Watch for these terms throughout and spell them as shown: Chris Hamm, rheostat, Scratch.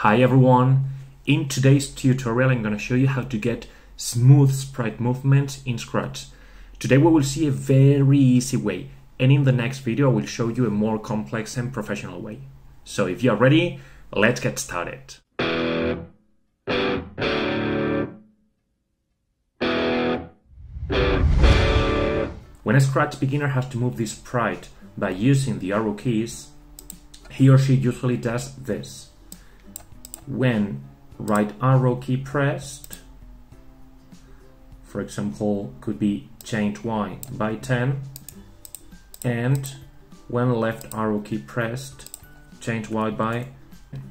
Hi everyone! In today's tutorial I'm going to show you how to get smooth sprite movements in Scratch. Today we will see a very easy way, and in the next video I will show you a more complex and professional way. So if you are ready, let's get started! When a Scratch beginner has to move this sprite by using the arrow keys, he or she usually does this. When right arrow key pressed, for example, could be change Y by 10, and when left arrow key pressed, change Y by 10.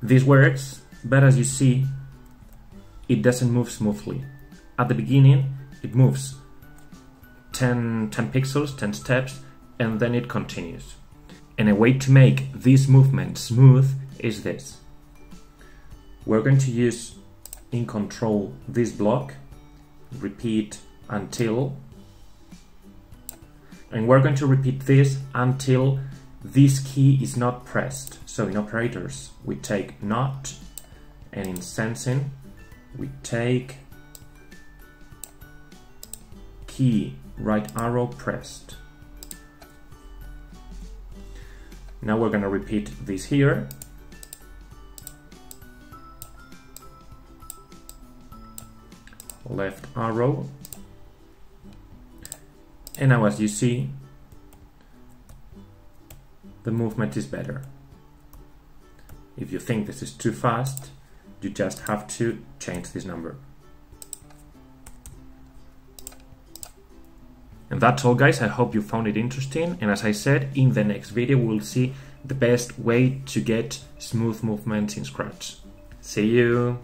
This works, but as you see, it doesn't move smoothly. At the beginning, it moves 10 pixels, 10 steps, and then it continues. And a way to make this movement smooth is this. We're going to use in control this block, repeat until, and we're going to repeat this until this key is not pressed. So in operators we take not, and in sensing we take key right arrow pressed. Now we're going to repeat this here. Left arrow, and now as you see, the movement is better. If you think this is too fast, you just have to change this number. And that's all, guys. I hope you found it interesting, and as I said, in the next video we'll see the best way to get smooth movements in Scratch. See you!